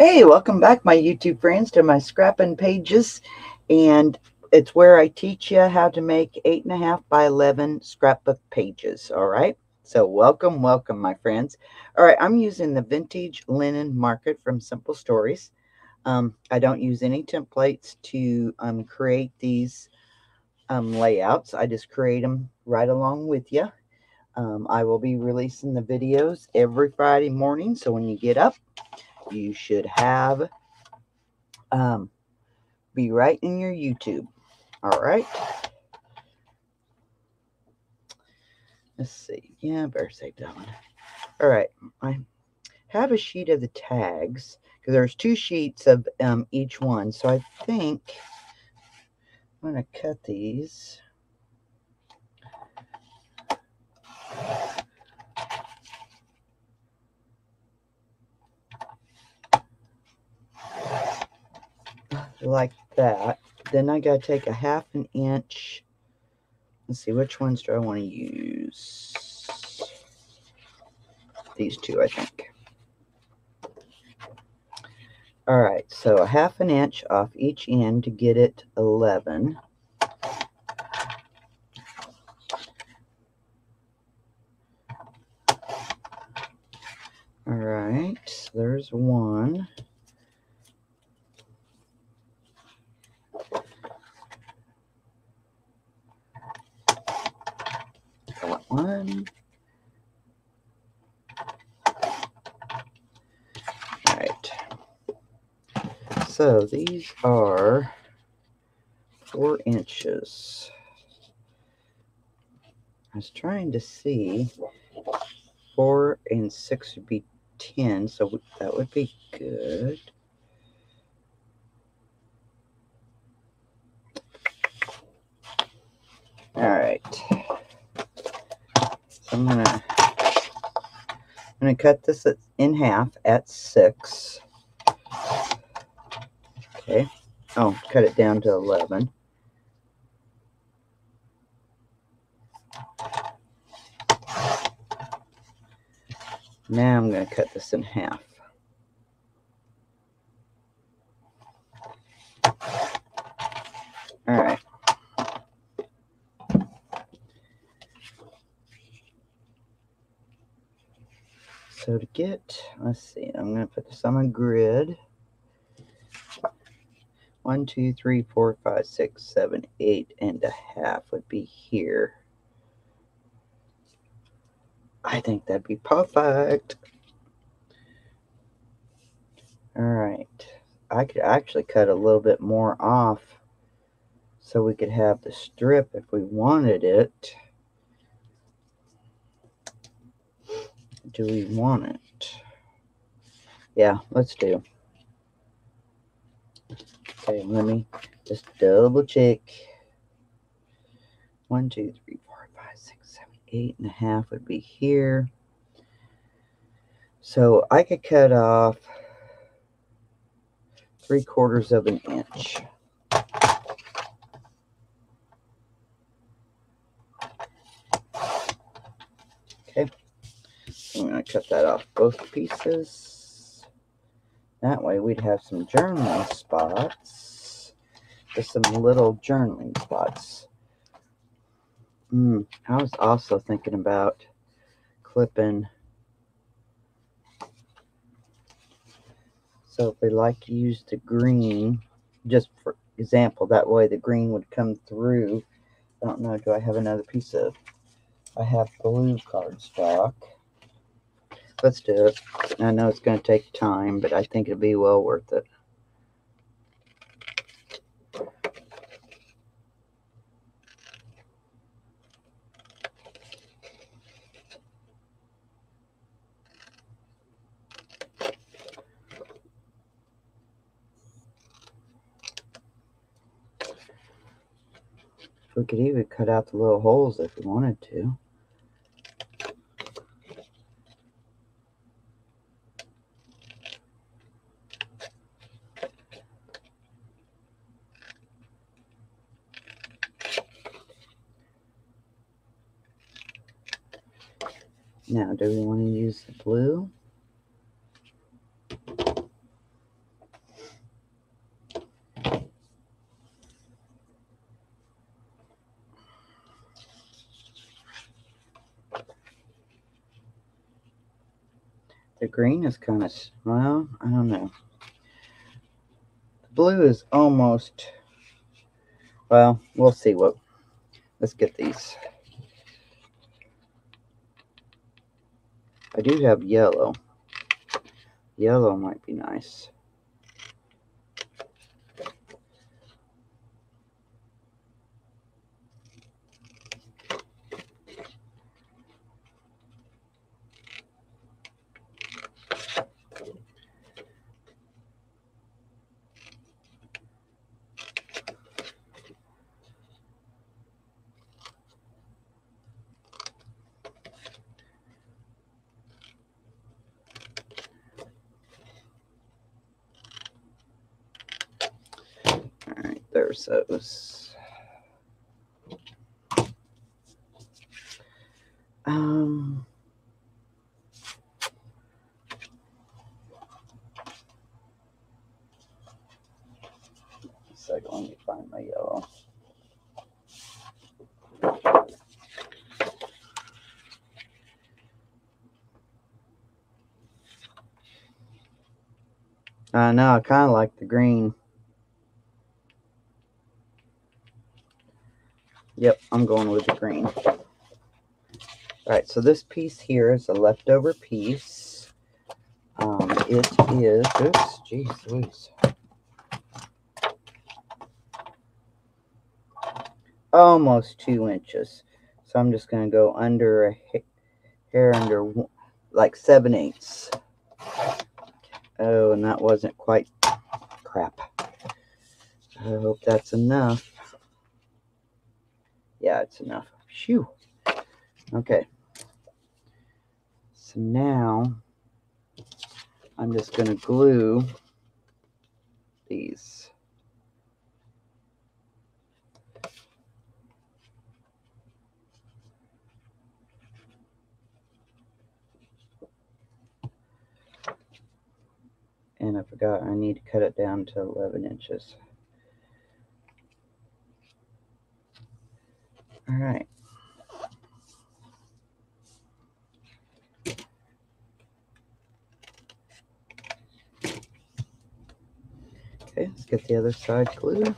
Hey, welcome back, my YouTube friends, to my scrapping pages, and it's where I teach you how to make 8.5 by 11 scrapbook pages. All right, so welcome, my friends. All right, I'm using the Vintage Linen Market from Simple Stories. I don't use any templates to create these layouts. I just create them right along with you. I will be releasing the videos every Friday morning, so when you get up, you should have be right in your YouTube. All right, let's see. Yeah, better save that one. All right, I have a sheet of the tags because there's two sheets of each one, so I think I'm going to cut these. Like that. Then I gotta take a half an inch. Let's see, which ones do I want to use? These two, I think. All right, so a half an inch off each end to get it 11. All right, so there's one. One. All right. So these are 4 inches. I was trying to see 4 and 6 would be 10, so that would be good. All right. I'm gonna cut this in half at 6. Okay. Oh, cut it down to 11. Now I'm gonna cut this in half. All right. So to get, let's see, I'm going to put this on a grid. 1, 2, 3, 4, 5, 6, 7, 8 and a half would be here. I think that'd be perfect. All right. I could actually cut a little bit more off so we could have the strip if we wanted it. Do we want it? Yeah, let's do. Okay, let me just double check. 1, 2, 3, 4, 5, 6, 7, 8 and a half would be here. So I could cut off 3/4 of an inch. Okay. I'm going to cut that off both pieces. That way we'd have some journaling spots. Just some little journaling spots. I was also thinking about clipping. So if we like to use the green, just for example, that way the green would come through. I don't know, do I have another piece of... I have blue cardstock. Let's do it. I know it's going to take time, but I think it'll be well worth it. We could even cut out the little holes if we wanted to. Now, do we want to use the blue? The green is kind of, well, I don't know. The blue is almost, well, we'll see what, let's get these. I do have yellow. Yellow might be nice. There's those. Second, let me find my yellow. I know, I kind of like the green. Yep, I'm going with the green. All right, so this piece here is a leftover piece. It is, oops, geez Louise. Almost 2 inches. So I'm just going to go under a hair under like 7/8. Oh, and that wasn't quite, crap. I hope that's enough. Yeah, it's enough. Phew. Okay. So now I'm just going to glue these. And I forgot I need to cut it down to 11 inches. All right. Okay, let's get the other side glued.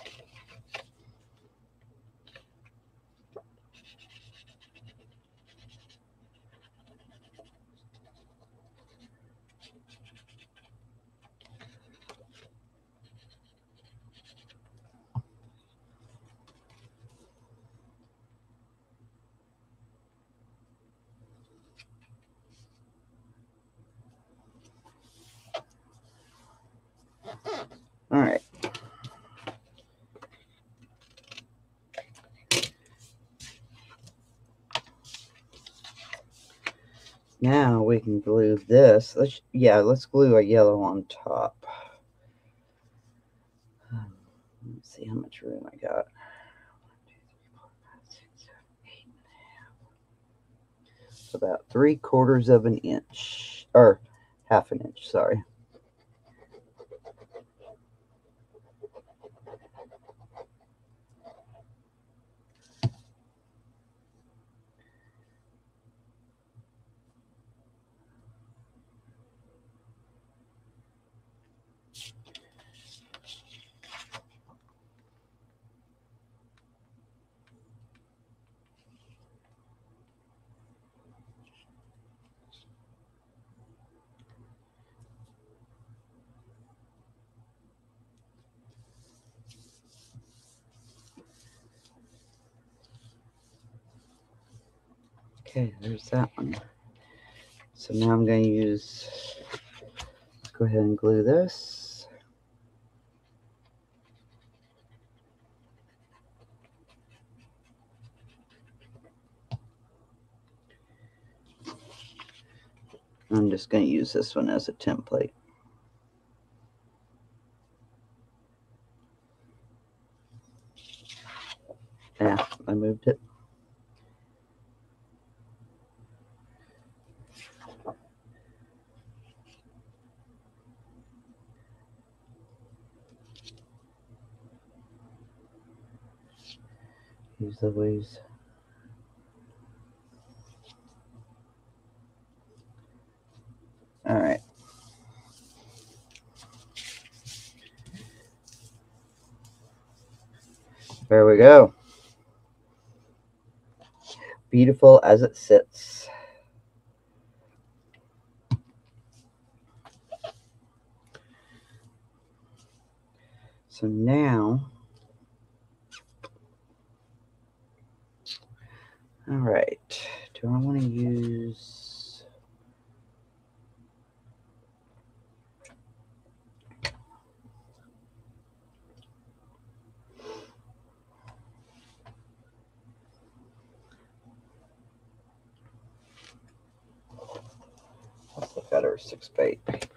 Now we can glue this. Let's glue a yellow on top. Let's see how much room I got. 1, 2, 3, 4, 5, 6, 7, 8 and a half. It's about 3/4 of an inch, or 1/2 an inch, sorry. Okay, there's that one. So now I'm going to use, let's go ahead and glue this. I'm just going to use this one as a template. Yeah, I moved it. Use the waves. All right. There we go. Beautiful as it sits. So now, all right, do I want to use, what's the better 6x8 paper pad?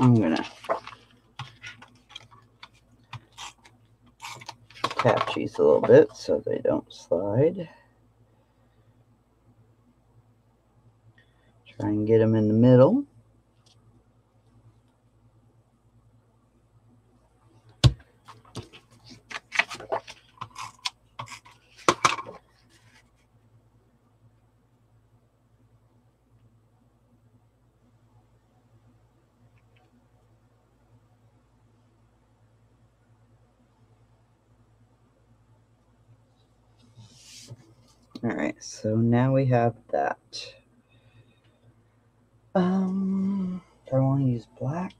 I'm gonna tap these a little bit so they don't slide. Try and get them in the middle. All right, so now we have that. Do I want to use black?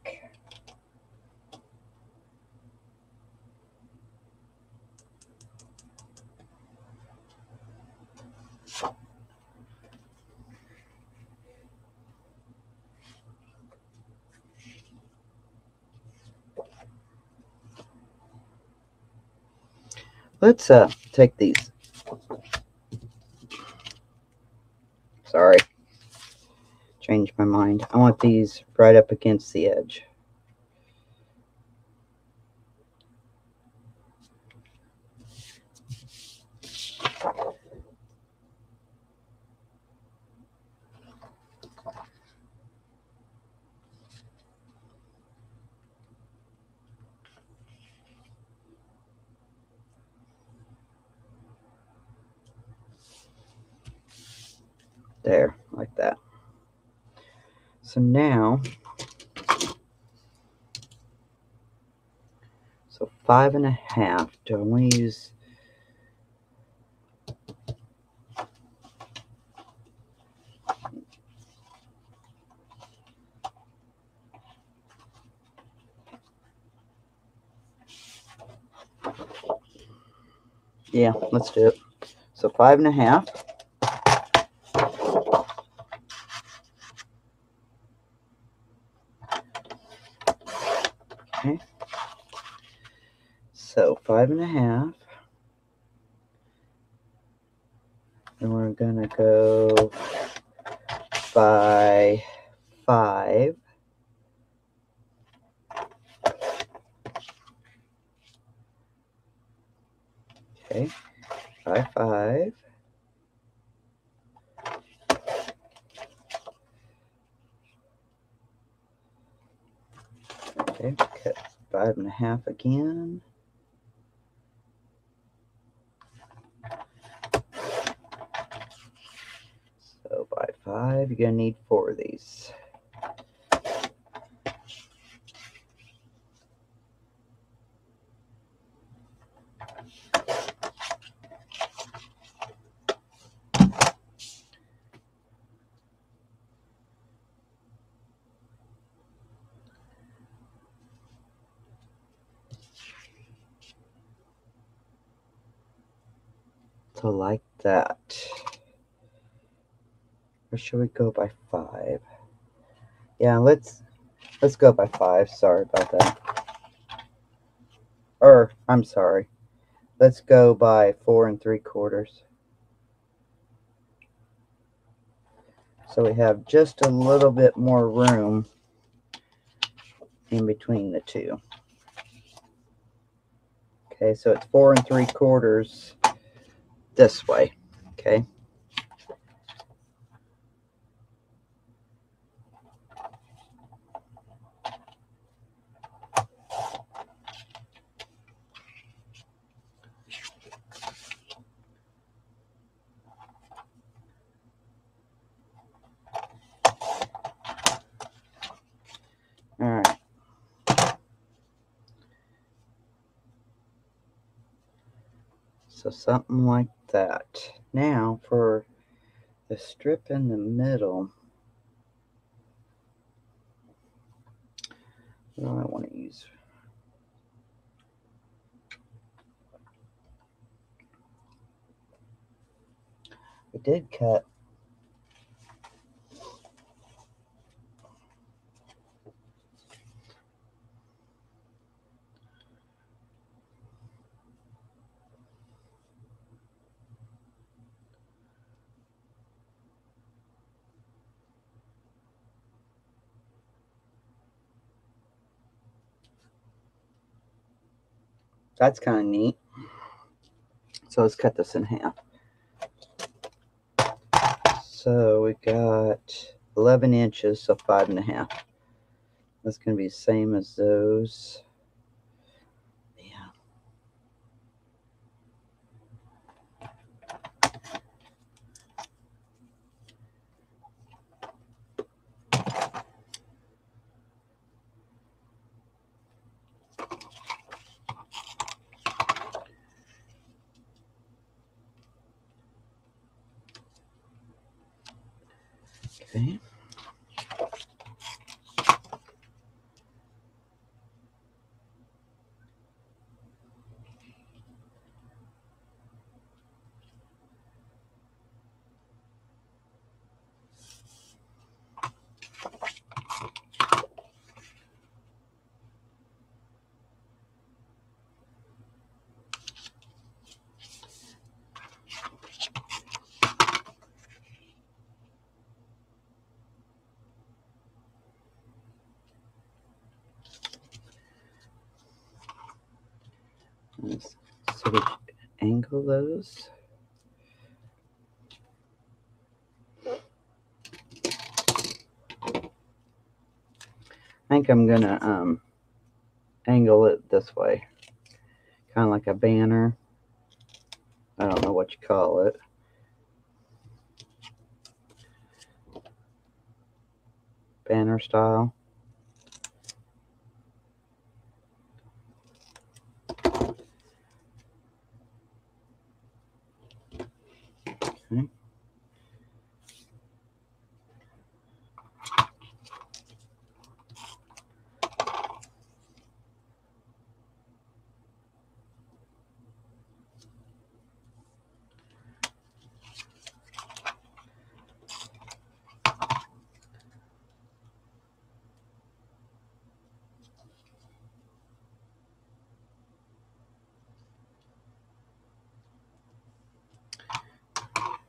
Let's take these. Sorry, changed my mind. I want these right up against the edge. There, like that. So now, so 5.5. Do I want to use? Yeah, let's do it. So 5.5. Okay. So 5.5. And we're gonna go by 5. Okay, by 5. Okay, cut 5.5 again. So by 5, you're gonna need 4 of these. So like that. Or should we go by 5? Yeah, let's go by 5. Sorry about that. Or I'm sorry. Let's go by 4 3/4. So we have just a little bit more room in between the two. Okay, so it's 4 3/4 this way. Okay. So something like that. Now for the strip in the middle, well, I want to use I did cut . That's kind of neat. So let's cut this in half. So we got 11 inches, so 5 1/2. That's going to be the same as those. Okay. Let's sort of angle those. I think I'm gonna angle it this way, kind of like a banner. I don't know what you call it. Banner style.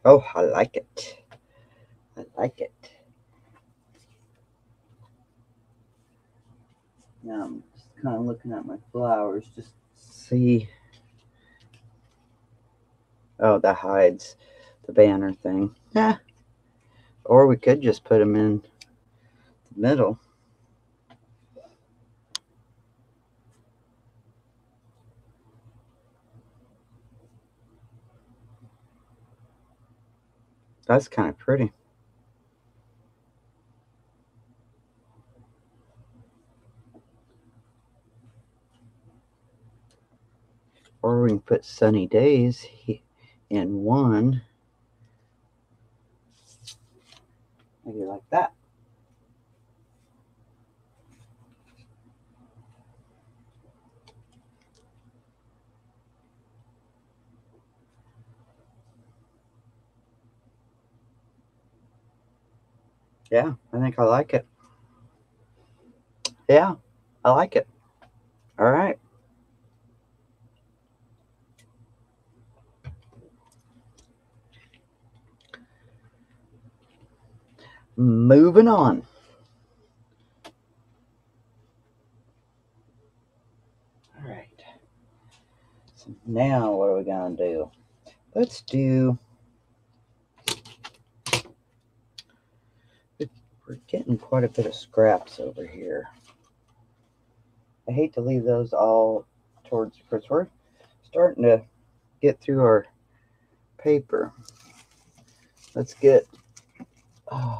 Oh, I like it. I like it. Now I'm just kind of looking at my flowers just to see. Oh, that hides the banner thing. Yeah. Or we could just put them in the middle. That's kind of pretty. Or we can put sunny days in one. Maybe like that. Yeah, I think I like it. Yeah, I like it. All right. moving on. All right. So now what are we going to do? Let's do... We're getting quite a bit of scraps over here. I hate to leave those all towards, because we're starting to get through our paper. Let's get, okay,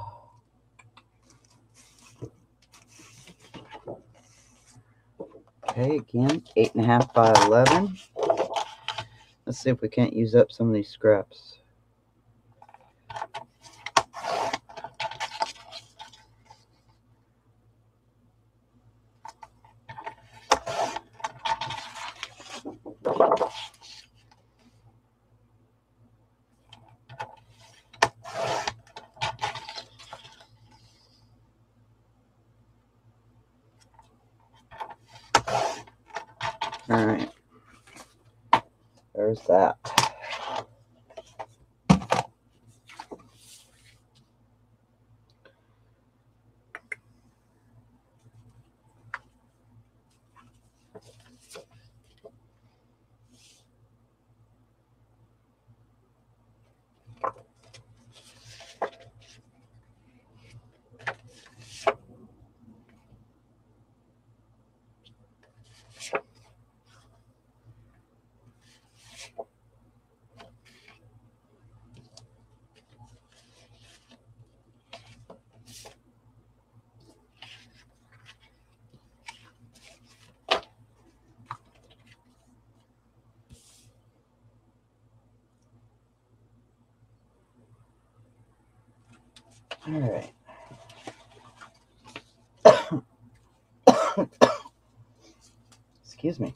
again, 8.5 by 11. Let's see if we can't use up some of these scraps. All right, there's that. All right. Excuse me.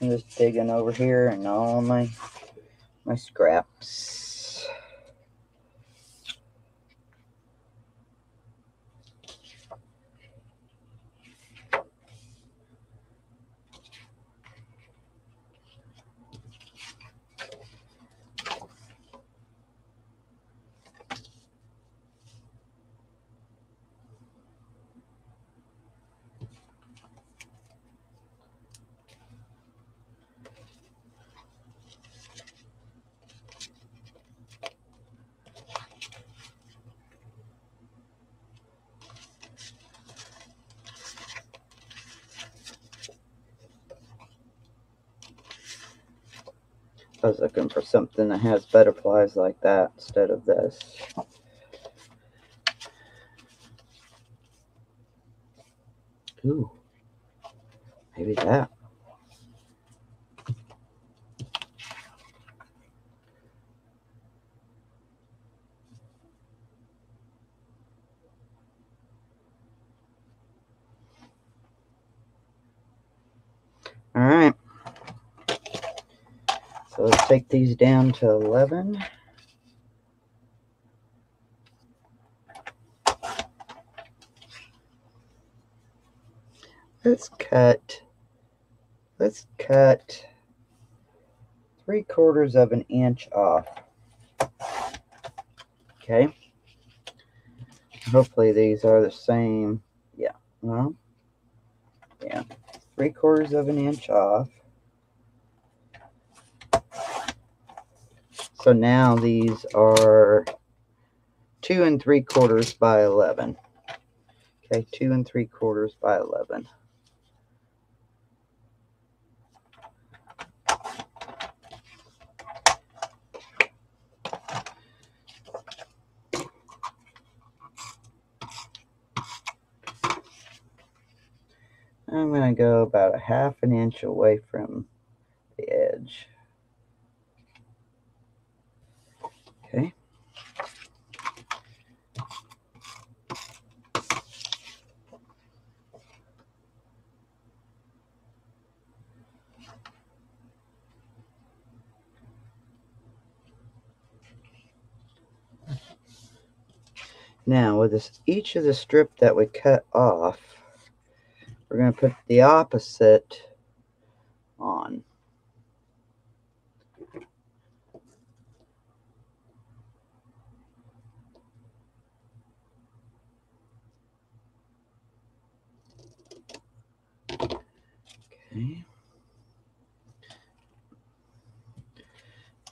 I'm just digging over here and all my scraps. I was looking for something that has butterflies like that instead of this. Ooh, maybe that. All right. So let's take these down to 11. Let's cut 3/4 of an inch off. Okay. Hopefully these are the same. Yeah. Well, yeah. 3/4 of an inch off. So now these are 2 3/4 by 11. Okay, 2 3/4 by 11. I'm going to go about 1/2 inch away from the edge. Okay. Now, with this, each of the strip that we cut off, we're going to put the opposite on. Okay.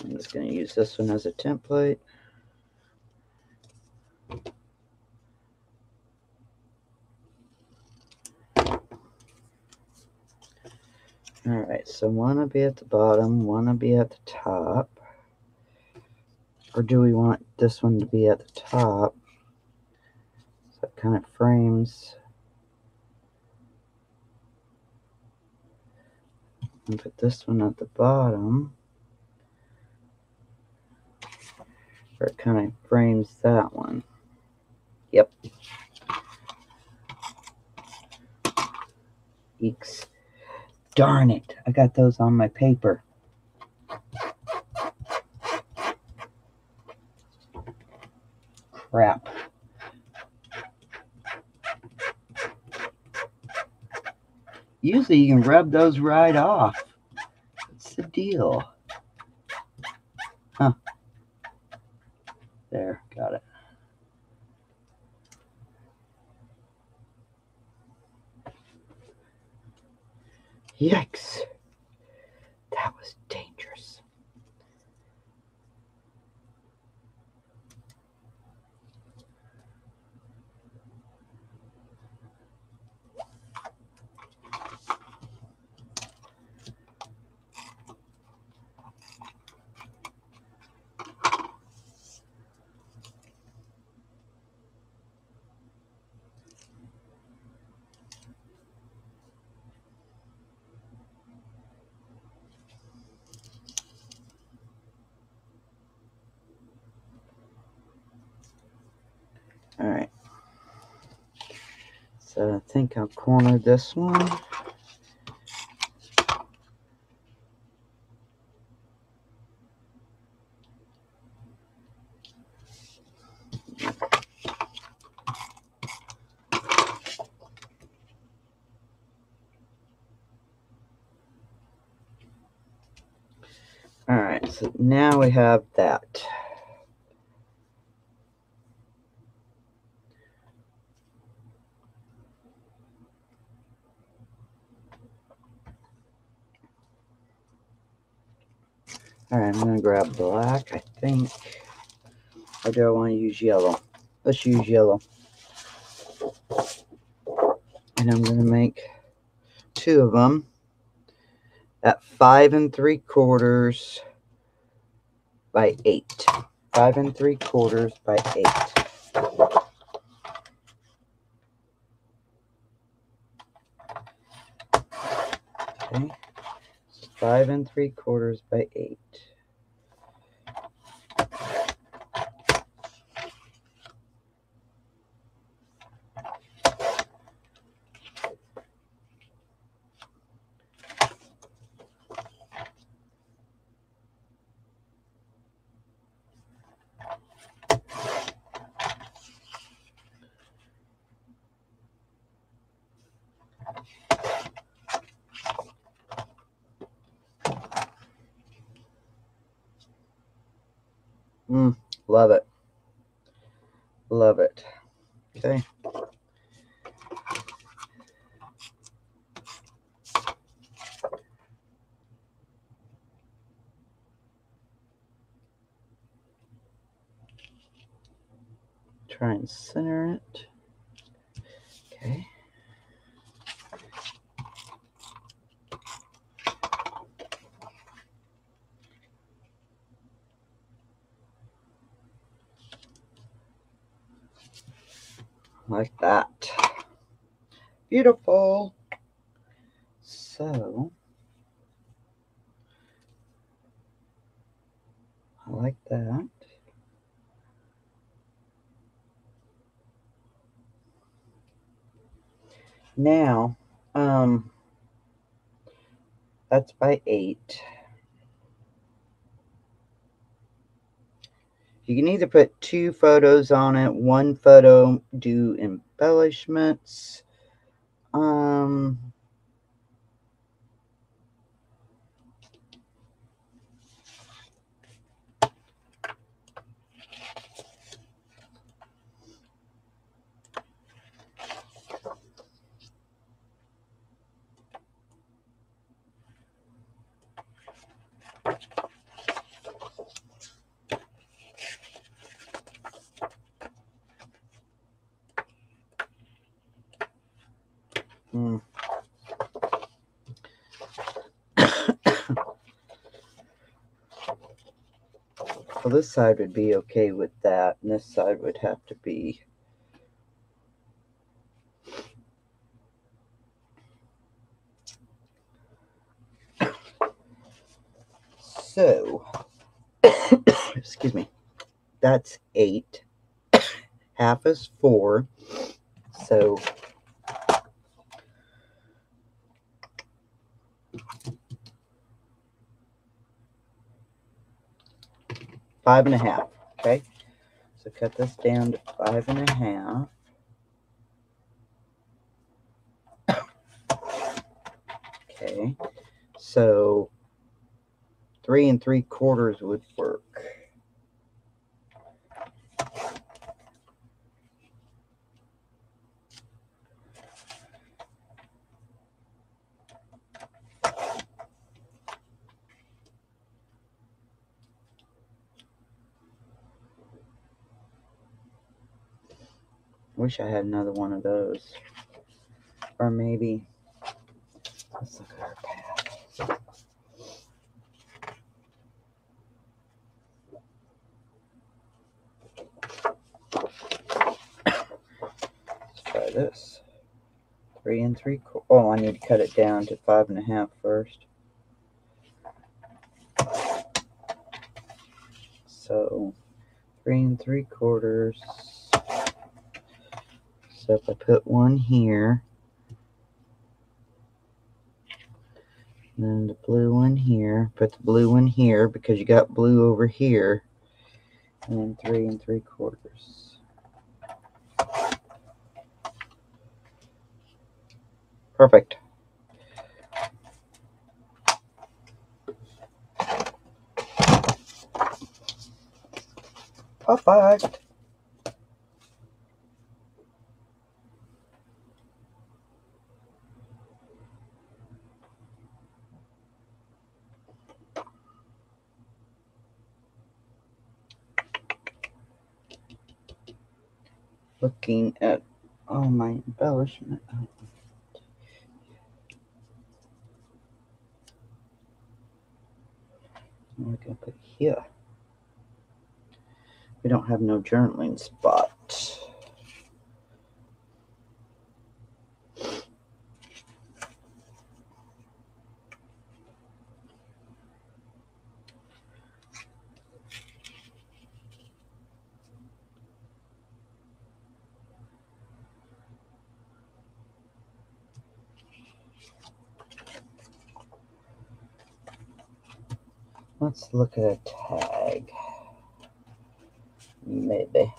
I'm just going to use this one as a template. Alright, so want to be at the bottom, want to be at the top. Or do we want this one to be at the top? So it kind of frames. And put this one at the bottom. Or it kind of frames that one. Yep. Eeks. Darn it, I got those on my paper. Crap. Usually you can rub those right off. What's the deal? Huh. There, got it. Yikes, that was dangerous. Alright, so I think I'll corner this one. Alright, so now we have that. Alright, I'm going to grab black, I think. Or do I want to use yellow? Let's use yellow. And I'm going to make two of them at 5 3/4 by 8. 5 3/4 by 8. Okay. 5 3/4 by 8. Love it. Love it. Okay. Try and center it. Okay. Like that. Beautiful. So, I like that. Now, that's by 8. You can either put two photos on it, one photo, do embellishments. Well, this side would be okay with that, and this side would have to be. So, excuse me, that's 8. Half is 4. So, five and a half, okay? So cut this down to 5.5. Okay, so 3 3/4 would work. Wish I had another one of those. Or maybe, let's look at our path. Let's try this. 3 3/4. Oh, I need to cut it down to 5.5 first. So 3 3/4. So if I put one here, and then the blue one here, put the blue one here because you got blue over here, and then 3 3/4. Perfect. Perfect. Looking at all my embellishment. We're gonna put here. We don't have no journaling spot. Let's look at a tag, maybe.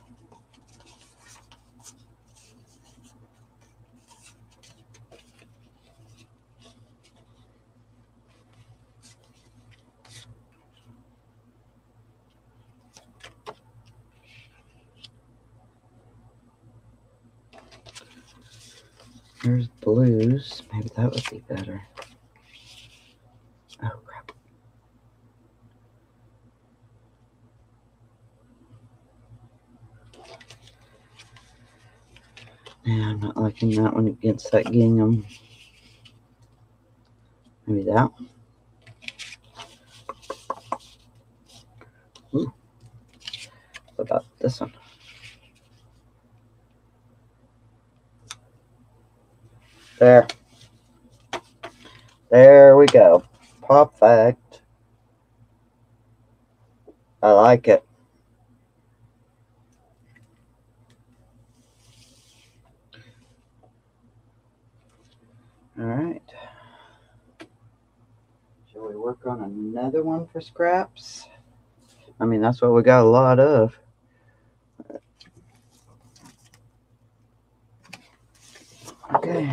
There's blues, maybe that would be better. Oh, crap. Yeah, I'm not liking that one against that gingham. Maybe that one. Ooh. What about this one? There. There we go. Perfect. I like it. All right, shall we work on another one for scraps? I mean, that's what we got a lot of. Okay.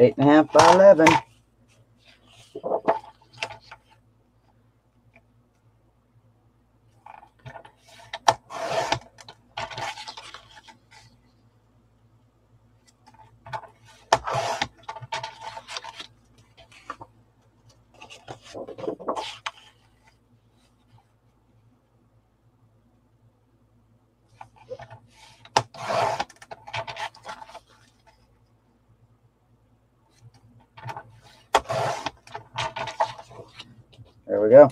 8.5 by 11. There we go.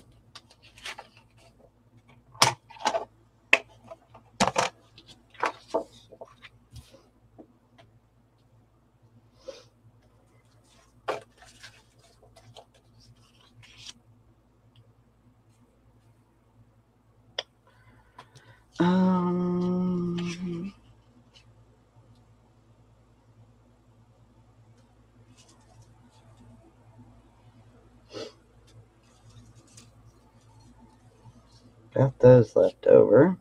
Got those left over.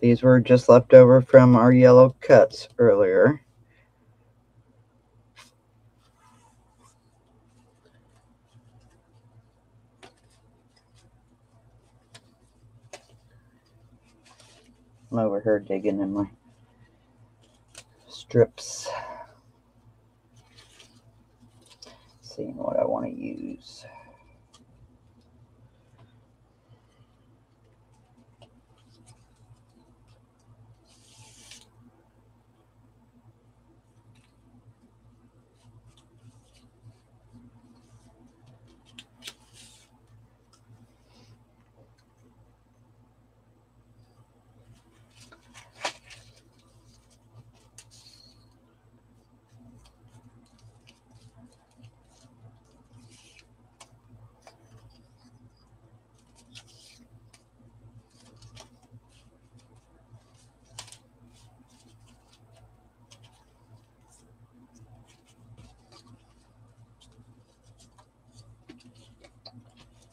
These were just left over from our yellow cuts earlier. I'm over here digging in my strips, seeing what I want to use.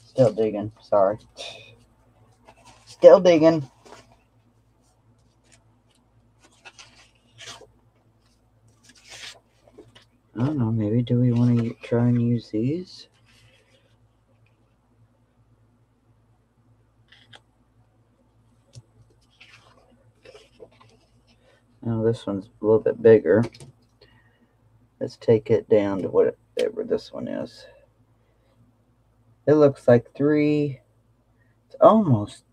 Still digging, sorry. Still digging. I don't know, maybe do we want to try and use these? Now this one's a little bit bigger. Let's take it down to whatever this one is. It looks like three, it's almost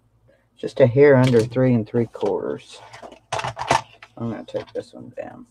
just a hair under 3 3/4. I'm going to take this one down.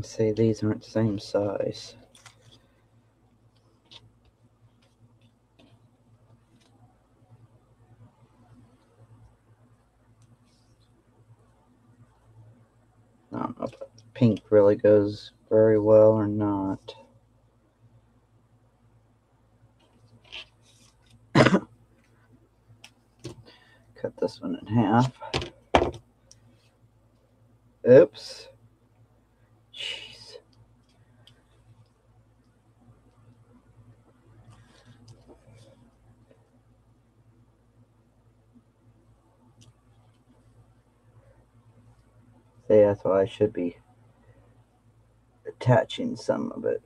See, these aren't the same size. I don't know if pink really goes very well or not. Cut this one in half. Oops. See, that's why I should be attaching some of it.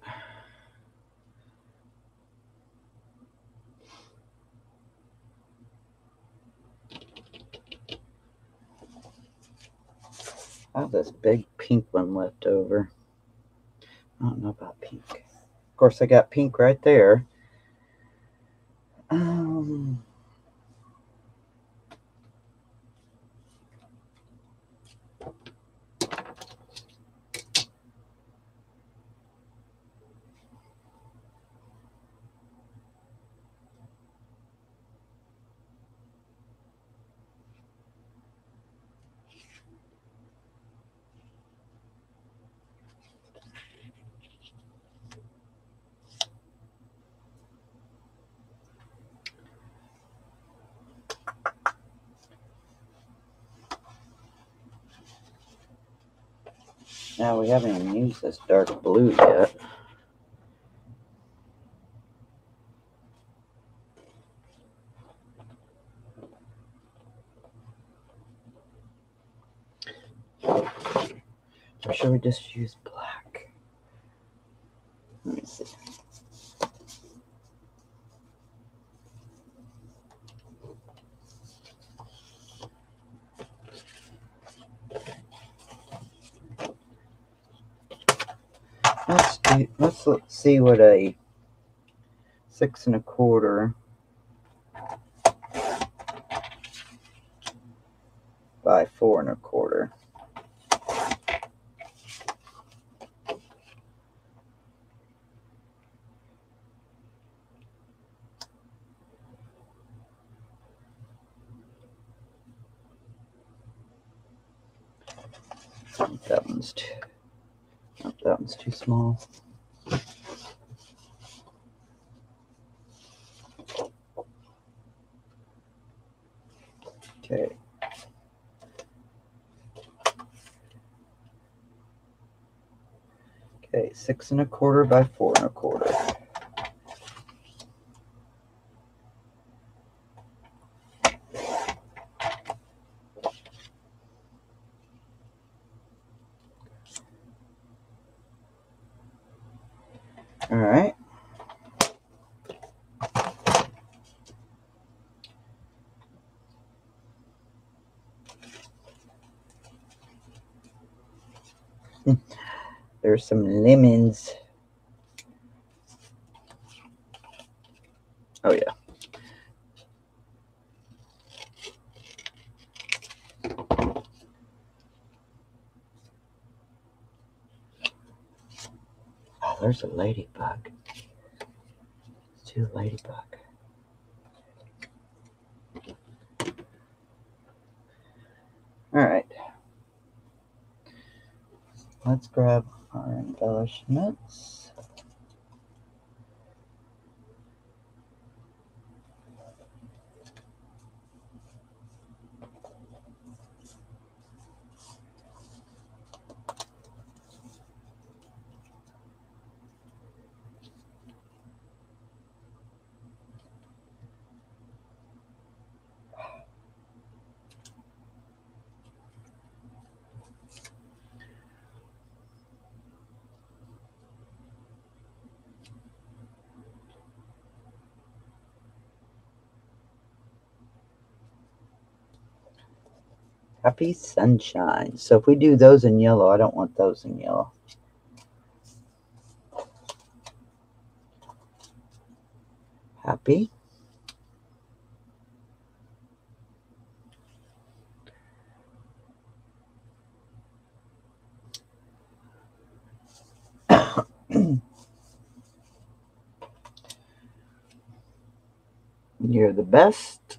I have this big pink one left over. I don't know about pink. Of course, I got pink right there. Now we haven't even used this dark blue yet. Or should we just use black? Let me see. Let's see what a 6 1/4 by 4 1/4. I think that one's too. Oh, that one's too small. Okay. Okay, 6 1/4 by 4 1/4. All right. There's some lemons. Oh, yeah. There's a ladybug. It's two ladybug. All right. Let's grab our embellishments. Happy sunshine. So if we do those in yellow, I don't want those in yellow. Happy. You're the best.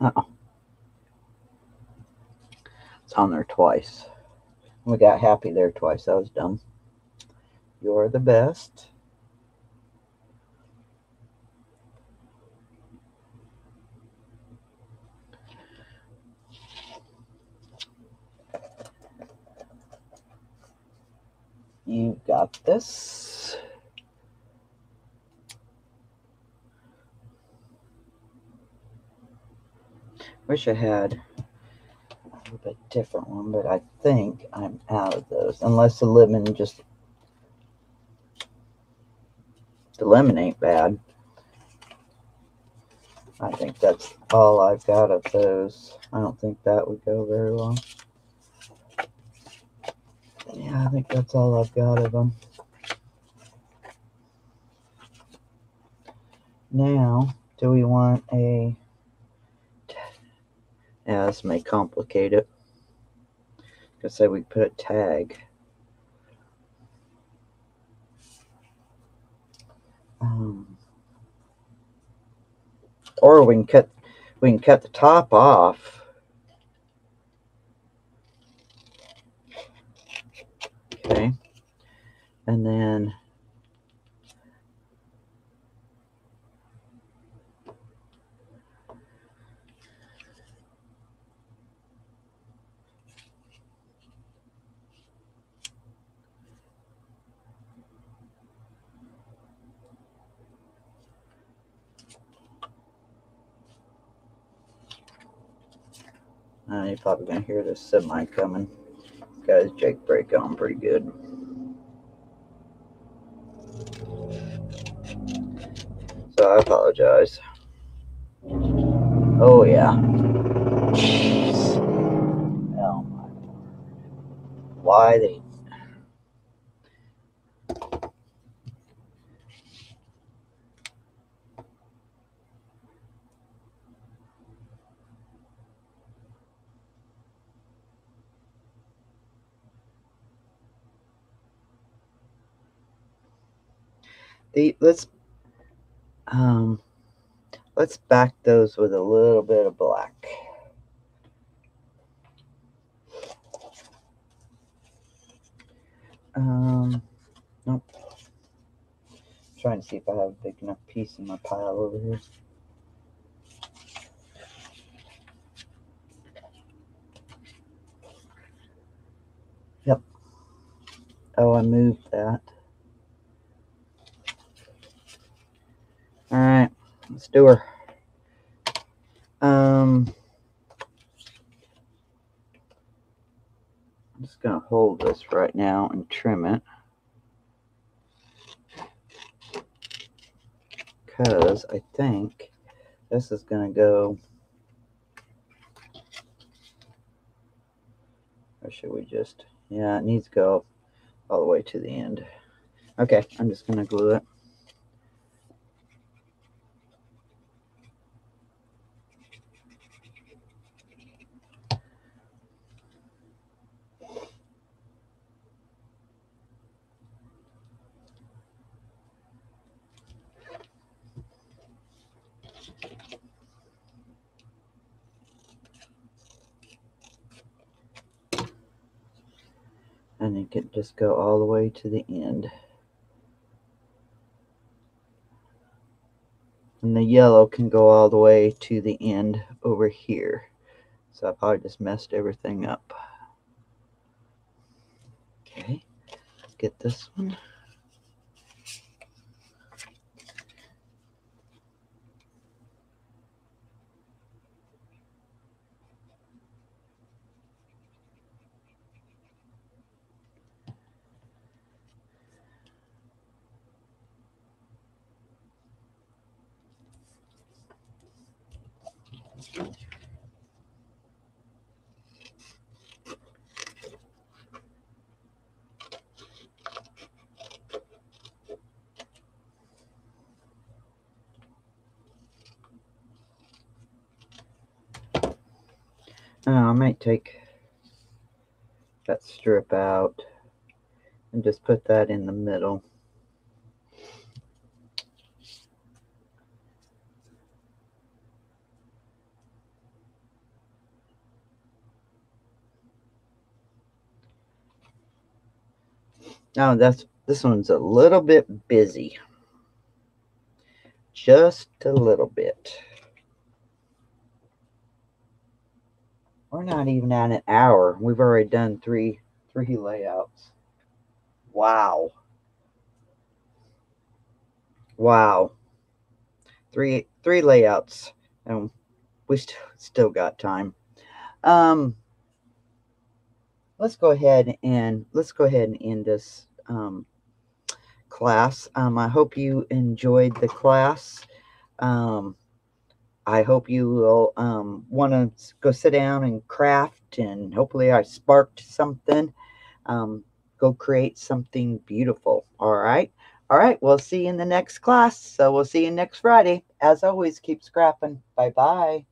Uh-oh. On there twice. We got happy there twice. That was dumb. You're the best. You got this. Wish I had a bit different one, but I think I'm out of those unless the lemon just the lemon ain't bad. I think that's all I've got of those. I don't think that would go very well. Yeah, I think that's all I've got of them. Now, do we want a... Yeah, this may complicate it. I could say we put a tag. Or we can cut the top off. Okay. And then you're probably going to hear this semi coming. Got his Jake brake on pretty good. So I apologize. Oh, yeah. Jeez. Oh, my word. Why they... Let's back those with a little bit of black. Nope. I'm trying to see if I have a big enough piece in my pile over here. Yep. Oh, I moved that. All right, let's do her. I'm just going to hold this right now and trim it, because I think this is going to go, or should we just, yeah, it needs to go all the way to the end. Okay, I'm just going to glue it. And it could just go all the way to the end. And the yellow can go all the way to the end over here. So I probably just messed everything up. Okay, let's get this one. I might take that strip out and just put that in the middle. Now this one's a little bit busy. Just a little bit. We're not even at an hour. We've already done three layouts. Wow. Wow. Three layouts. And we still got time. Let's go ahead and end this class. I hope you enjoyed the class. I hope you will want to go sit down and craft, and hopefully I sparked something. Go create something beautiful. All right. All right, we'll see you in the next class. So we'll see you next Friday. As always, keep scrapping. Bye-bye.